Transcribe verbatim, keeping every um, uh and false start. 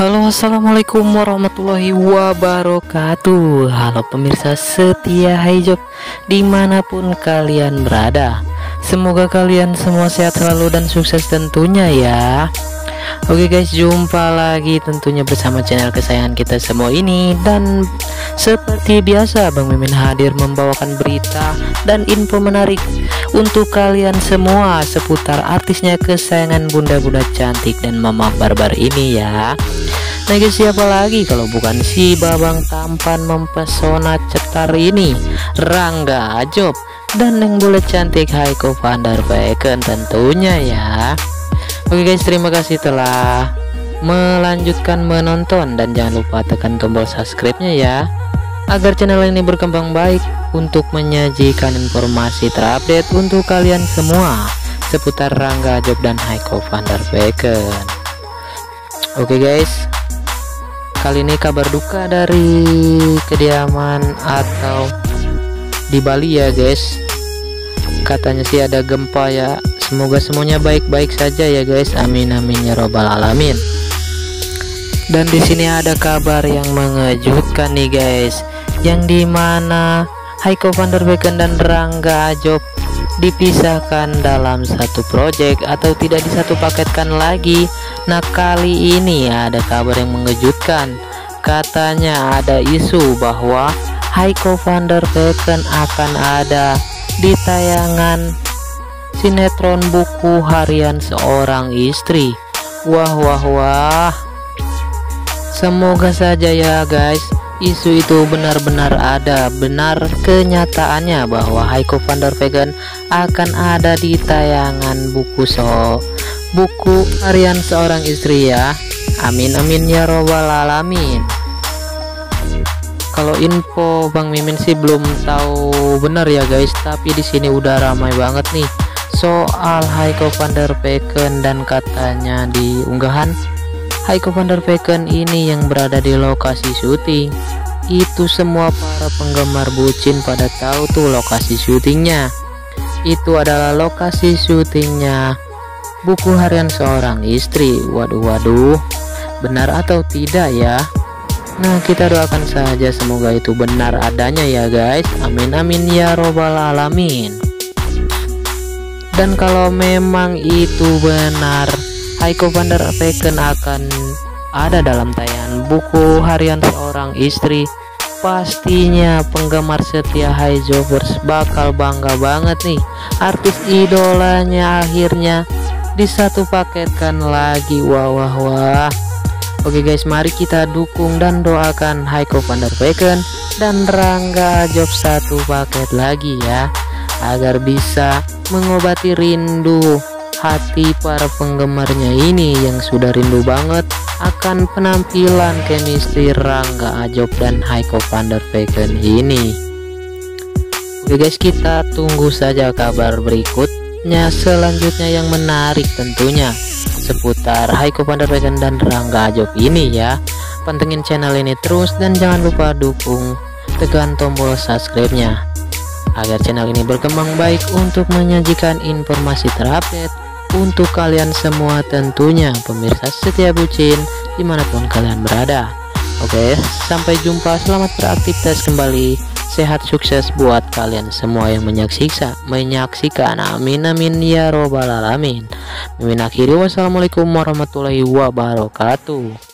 Halo, assalamualaikum warahmatullahi wabarakatuh. Halo pemirsa setia Haijob dimanapun kalian berada, semoga kalian semua sehat selalu dan sukses tentunya ya. Oke guys, jumpa lagi tentunya bersama channel kesayangan kita semua ini. Dan seperti biasa Bang Mimin hadir membawakan berita dan info menarik untuk kalian semua seputar artisnya kesayangan bunda-bunda cantik dan mama barbar ini ya. Nah guys, siapa lagi kalau bukan si babang tampan mempesona cetar ini, Rangga Azof, dan yang boleh cantik Haico Van der Veken tentunya ya. Oke guys, terima kasih telah melanjutkan menonton dan jangan lupa tekan tombol subscribe-nya ya, agar channel ini berkembang baik untuk menyajikan informasi terupdate untuk kalian semua seputar Rangga Azof dan Haico Van der Veken. Oke guys, kali ini kabar duka dari kediaman atau di Bali ya guys. Katanya sih ada gempa ya. Semoga semuanya baik-baik saja ya guys. Amin amin ya robbal alamin. Dan di sini ada kabar yang mengejutkan nih guys, yang dimana Haico Van der Veken dan Rangga Azof dipisahkan dalam satu proyek atau tidak disatu paketkan lagi. Nah kali ini ada kabar yang mengejutkan. Katanya ada isu bahwa Haico Van der Veken akan ada di tayangan sinetron Buku Harian Seorang Istri. Wah wah wah, semoga saja ya guys isu itu benar-benar ada, benar kenyataannya bahwa Haico Van der Veken akan ada di tayangan buku so Buku Harian Seorang Istri ya. Amin amin ya robbal alamin. Kalau info Bang Mimin sih belum tahu benar ya guys, tapi di sini udah ramai banget nih soal Haico Van der Veken. Dan katanya di unggahan Haico Van der Veken ini yang berada di lokasi syuting, itu semua para penggemar bucin pada tahu tuh lokasi syutingnya. Itu adalah lokasi syutingnya Buku Harian Seorang Istri. Waduh waduh, benar atau tidak ya? Nah kita doakan saja semoga itu benar adanya ya guys. Amin amin ya robbal alamin. Dan kalau memang itu benar, Haico Van der Veken akan ada dalam tayangan Buku Harian Seorang Istri, pastinya penggemar setia Haijovers bakal bangga banget nih, artis idolanya akhirnya disatu paketkan lagi. Wah wah wah. Oke guys, mari kita dukung dan doakan Haico Van der Veken dan Rangga Azof satu paket lagi ya, agar bisa mengobati rindu hati para penggemarnya ini yang sudah rindu banget akan penampilan chemistry Rangga Azof dan Haico Van der Veken ini. Oke guys, kita tunggu saja kabar berikutnya selanjutnya yang menarik tentunya seputar Haico Van der Veken dan Rangga Azof ini ya. Pantengin channel ini terus dan jangan lupa dukung tekan tombol subscribe-nya, agar channel ini berkembang baik untuk menyajikan informasi terupdate untuk kalian semua tentunya pemirsa setia bucin dimanapun kalian berada. Oke, sampai jumpa, selamat beraktivitas kembali, sehat sukses buat kalian semua yang menyaksikan. Amin amin ya robbal alamin. Mimin akhiri, wassalamualaikum warahmatullahi wabarakatuh.